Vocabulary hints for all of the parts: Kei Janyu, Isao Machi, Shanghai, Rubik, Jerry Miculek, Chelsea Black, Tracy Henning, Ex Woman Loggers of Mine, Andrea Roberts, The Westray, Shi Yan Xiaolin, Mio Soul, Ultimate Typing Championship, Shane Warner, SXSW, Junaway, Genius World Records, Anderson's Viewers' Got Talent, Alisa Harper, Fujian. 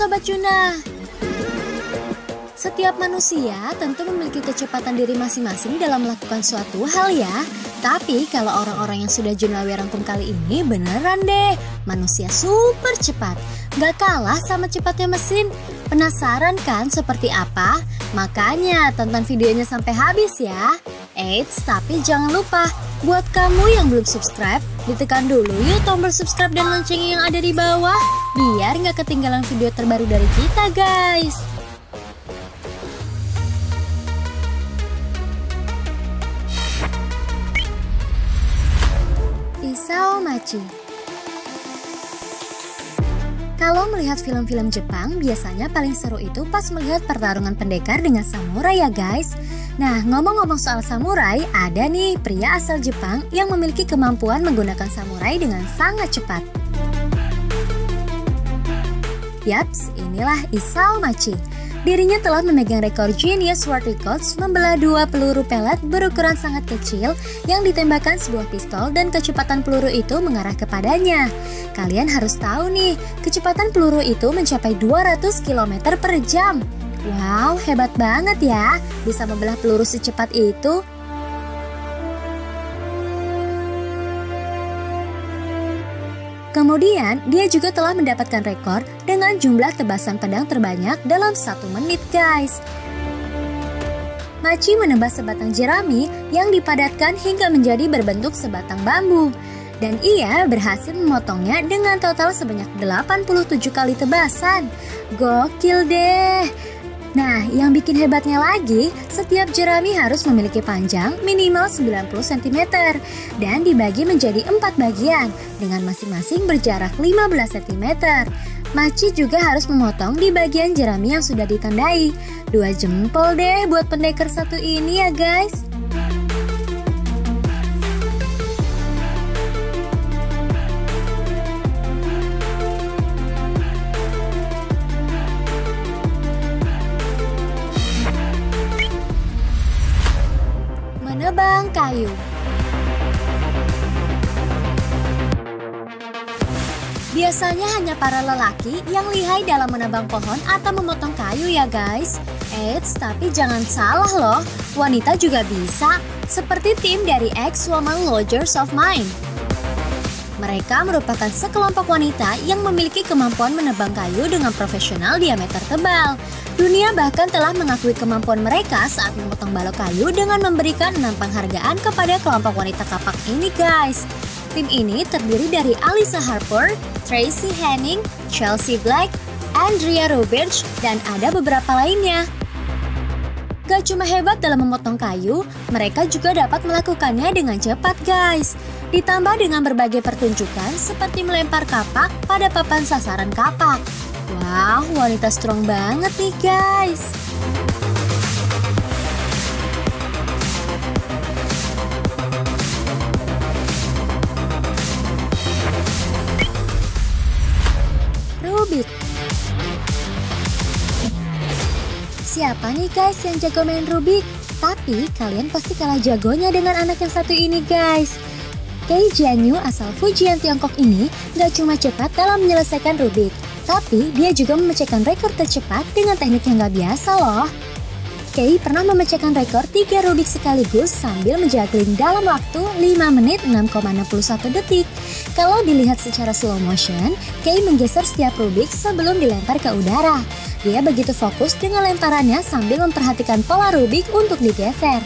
Sobat Yuna. Setiap manusia tentu memiliki kecepatan diri masing-masing dalam melakukan suatu hal ya. Tapi kalau orang-orang yang sudah Junaway rangkum kali ini beneran deh. Manusia super cepat. Gak kalah sama cepatnya mesin. Penasaran kan seperti apa? Makanya tonton videonya sampai habis ya. Eits, tapi jangan lupa. Buat kamu yang belum subscribe, ditekan dulu yuk tombol subscribe dan loncengnya yang ada di bawah. Biar gak ketinggalan video terbaru dari kita guys. Isao Machi. Kalau melihat film-film Jepang, biasanya paling seru itu pas melihat pertarungan pendekar dengan samurai ya guys. Nah, ngomong-ngomong soal samurai, ada nih pria asal Jepang yang memiliki kemampuan menggunakan samurai dengan sangat cepat. Yaps, inilah Isao Machi. Dirinya telah memegang rekor Genius World Records membelah dua peluru pelet berukuran sangat kecil yang ditembakkan sebuah pistol dan kecepatan peluru itu mengarah kepadanya. Kalian harus tahu nih, kecepatan peluru itu mencapai 200 km per jam. Wow, hebat banget ya, bisa membelah peluru secepat itu. Kemudian, dia juga telah mendapatkan rekor dengan jumlah tebasan pedang terbanyak dalam 1 menit guys. Machi menebas sebatang jerami yang dipadatkan hingga menjadi berbentuk sebatang bambu. Dan ia berhasil memotongnya dengan total sebanyak 87 kali tebasan. Gokil deh! Nah, yang bikin hebatnya lagi, setiap jerami harus memiliki panjang minimal 90 cm dan dibagi menjadi 4 bagian dengan masing-masing berjarak 15 cm. Machi juga harus memotong di bagian jerami yang sudah ditandai. 2 jempol deh buat pendekar satu ini ya guys. Menebang kayu. Biasanya hanya para lelaki yang lihai dalam menebang pohon atau memotong kayu ya guys. Eits, tapi jangan salah loh, wanita juga bisa. Seperti tim dari Ex Woman Loggers of Mine. Mereka merupakan sekelompok wanita yang memiliki kemampuan menebang kayu dengan profesional diameter tebal. Dunia bahkan telah mengakui kemampuan mereka saat memotong balok kayu dengan memberikan 6 penghargaan kepada kelompok wanita kapak ini guys. Tim ini terdiri dari Alisa Harper, Tracy Henning, Chelsea Black, Andrea Roberts, dan ada beberapa lainnya. Gak cuma hebat dalam memotong kayu, mereka juga dapat melakukannya dengan cepat guys. Ditambah dengan berbagai pertunjukan seperti melempar kapak pada papan sasaran kapak. Wow, wanita strong banget nih guys. Rubik. Siapa nih guys yang jago main Rubik? Tapi kalian pasti kalah jagonya dengan anak yang satu ini guys. Kei Janyu asal Fujian, Tiongkok ini gak cuma cepat dalam menyelesaikan Rubik, tapi dia juga memecahkan rekor tercepat dengan teknik yang gak biasa loh. Kei pernah memecahkan rekor 3 Rubik sekaligus sambil menjuggling dalam waktu 5 menit 6,61 detik. Kalau dilihat secara slow motion, Kei menggeser setiap Rubik sebelum dilempar ke udara. Dia begitu fokus dengan lemparannya sambil memperhatikan pola Rubik untuk digeser.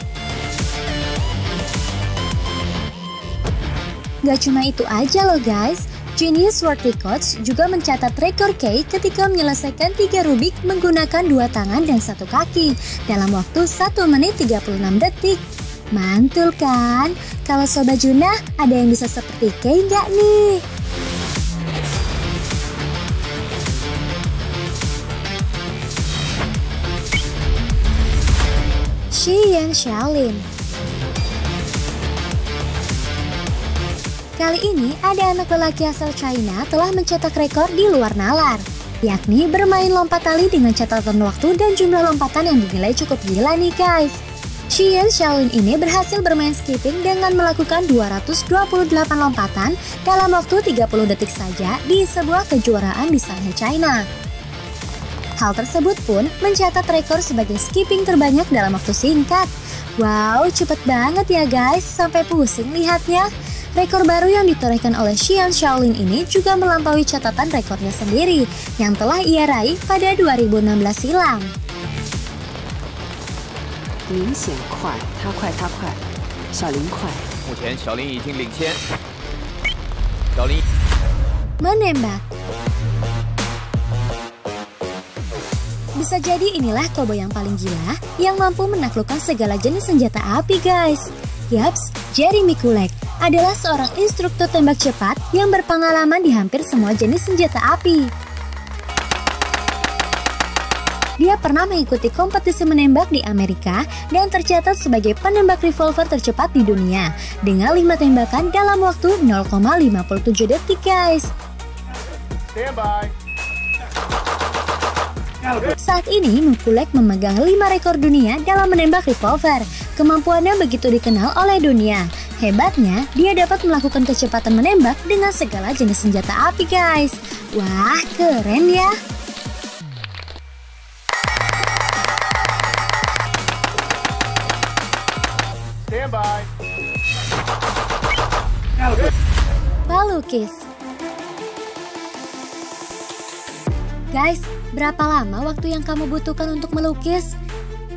Gak cuma itu aja loh guys, Genius World Records juga mencatat rekor Kei ketika menyelesaikan 3 Rubik menggunakan 2 tangan dan 1 kaki dalam waktu 1 menit 36 detik. Mantul kan? Kalau Sobat Juna, ada yang bisa seperti Kei nggak nih? Shi Yan Xiaolin. Kali ini ada anak lelaki asal China telah mencetak rekor di luar nalar, yakni bermain lompat tali dengan catatan waktu dan jumlah lompatan yang dinilai cukup gila nih guys. Shi Yan Xiaolin ini berhasil bermain skipping dengan melakukan 228 lompatan dalam waktu 30 detik saja di sebuah kejuaraan di Shanghai, China. Hal tersebut pun mencatat rekor sebagai skipping terbanyak dalam waktu singkat. Wow, cepet banget ya guys, sampai pusing lihatnya. Rekor baru yang ditorehkan oleh Shi Yan Xiaolin ini juga melampaui catatan rekornya sendiri yang telah ia raih pada 2016 silam. Menembak. Bisa jadi inilah koboi yang paling gila yang mampu menaklukkan segala jenis senjata api guys. Yaps, Jerry Miculek adalah seorang instruktur tembak cepat yang berpengalaman di hampir semua jenis senjata api. Dia pernah mengikuti kompetisi menembak di Amerika dan tercatat sebagai penembak revolver tercepat di dunia dengan 5 tembakan dalam waktu 0,57 detik guys. Saat ini, Miculek memegang 5 rekor dunia dalam menembak revolver. Kemampuannya begitu dikenal oleh dunia. Hebatnya, dia dapat melakukan kecepatan menembak dengan segala jenis senjata api, guys. Wah, keren ya! Pelukis. Guys, berapa lama waktu yang kamu butuhkan untuk melukis?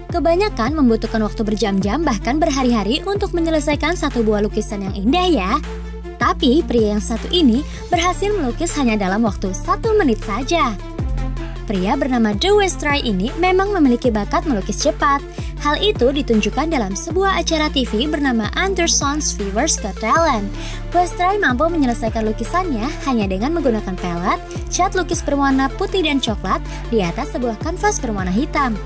Kebanyakan membutuhkan waktu berjam-jam bahkan berhari-hari untuk menyelesaikan satu buah lukisan yang indah ya. Tapi pria yang satu ini berhasil melukis hanya dalam waktu 1 menit saja. Pria bernama The Westray ini memang memiliki bakat melukis cepat. Hal itu ditunjukkan dalam sebuah acara TV bernama Anderson's Viewers' Got Talent. Westray mampu menyelesaikan lukisannya hanya dengan menggunakan pelet, cat lukis berwarna putih dan coklat di atas sebuah kanvas berwarna hitam.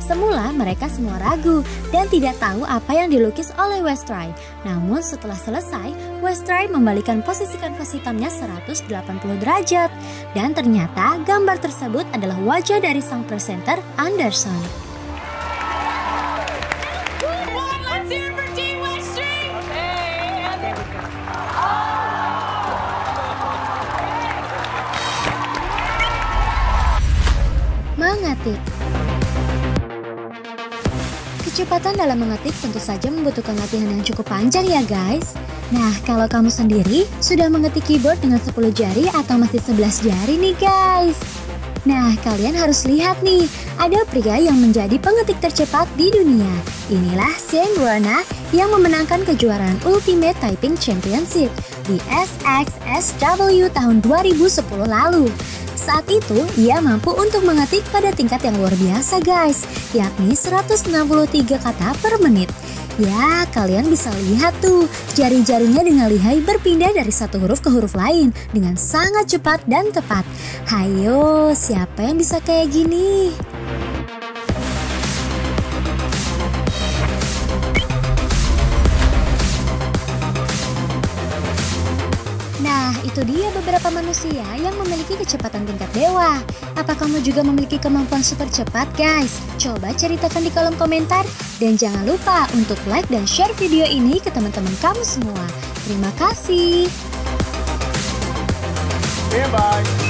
Semula mereka semua ragu dan tidak tahu apa yang dilukis oleh Westray. Namun setelah selesai, Westray membalikan posisi kanvas hitamnya 180 derajat. Dan ternyata gambar tersebut adalah wajah dari sang presenter Anderson. Mengetik. Kecepatan dalam mengetik tentu saja membutuhkan latihan yang cukup panjang ya guys. Nah, kalau kamu sendiri sudah mengetik keyboard dengan 10 jari atau masih 11 jari nih guys. Nah, kalian harus lihat nih, ada pria yang menjadi pengetik tercepat di dunia. Inilah Shane Warner yang memenangkan kejuaraan Ultimate Typing Championship di SXSW tahun 2010 lalu. Saat itu, ia mampu untuk mengetik pada tingkat yang luar biasa guys, yakni 163 kata per menit. Ya, kalian bisa lihat tuh, jari-jarinya dengan lihai berpindah dari satu huruf ke huruf lain dengan sangat cepat dan tepat. Hayo, siapa yang bisa kayak gini? Itu dia beberapa manusia yang memiliki kecepatan tingkat dewa. Apa kamu juga memiliki kemampuan super cepat guys? Coba ceritakan di kolom komentar. Dan jangan lupa untuk like dan share video ini ke teman-teman kamu semua. Terima kasih. Bye-bye.